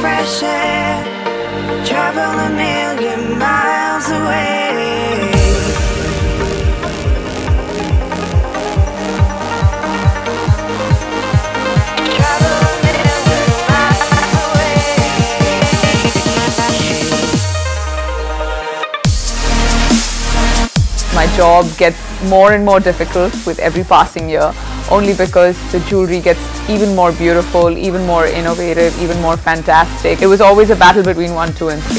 fresh air, travel a million miles away. My job gets more and more difficult with every passing year, only because the jewellery gets even more beautiful, even more innovative, even more fantastic. It was always a battle between 1, 2 and 3.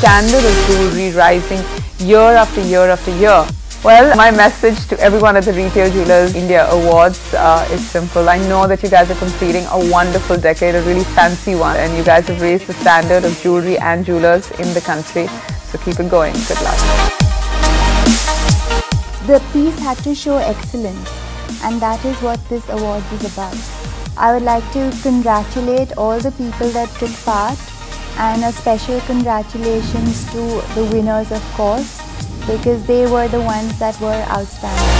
Standard of jewellery rising year after year after year. Well, my message to everyone at the Retail Jewelers India Awards is simple. I know that you guys are completing a wonderful decade, a really fancy one, and you guys have raised the standard of jewellery and jewellers in the country. So keep it going. Good luck. The piece had to show excellence, and that is what this award is about. I would like to congratulate all the people that took part, and a special congratulations to the winners, of course, because they were the ones that were outstanding.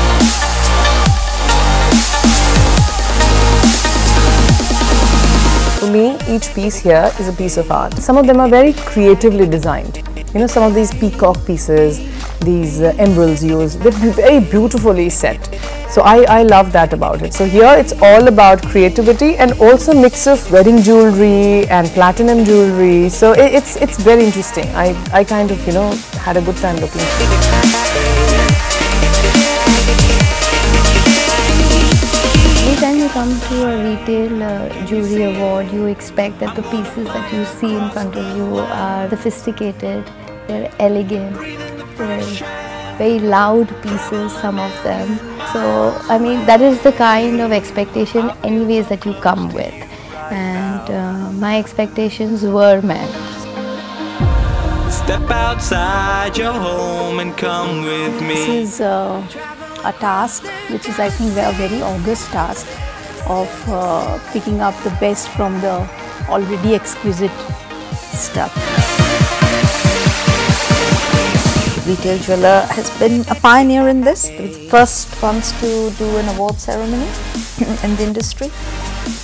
For me, each piece here is a piece of art. Some of them are very creatively designed. You know, some of these peacock pieces, these emeralds used, they're very beautifully set. So I love that about it. So here it's all about creativity and also mix of wedding jewellery and platinum jewellery. So it's very interesting. I kind of, you know, had a good time looking. Every time you come to a retail jewellery award, you expect that the pieces that you see in front of you are sophisticated, they're elegant. Very loud pieces, some of them. So, I mean, that is the kind of expectation anyways that you come with. And my expectations were met. Step outside your home and come with me. This is a task, which is, I think, a very august task of picking up the best from the already exquisite stuff. Retail Jeweller has been a pioneer in this, the first ones to do an award ceremony in the industry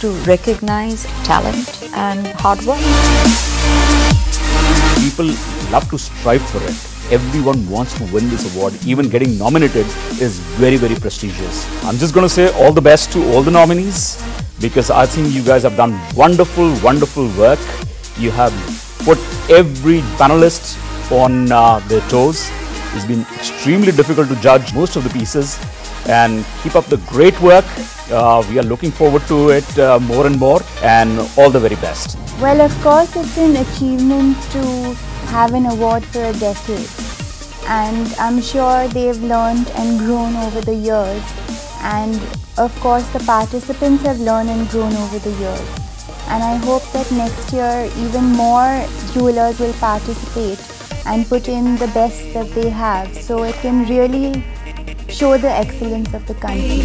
to recognize talent and hard work. People love to strive for it. Everyone wants to win this award. Even getting nominated is very, very prestigious. I'm just going to say all the best to all the nominees, because I think you guys have done wonderful, wonderful work. You have put every panelist on their toes. It's been extremely difficult to judge most of the pieces, and keep up the great work. We are looking forward to it more and more, and all the very best. Well, of course it's an achievement to have an award for a decade, and I'm sure they've learned and grown over the years, and of course the participants have learned and grown over the years, and I hope that next year even more jewelers will participate and put in the best that they have, so it can really show the excellence of the country.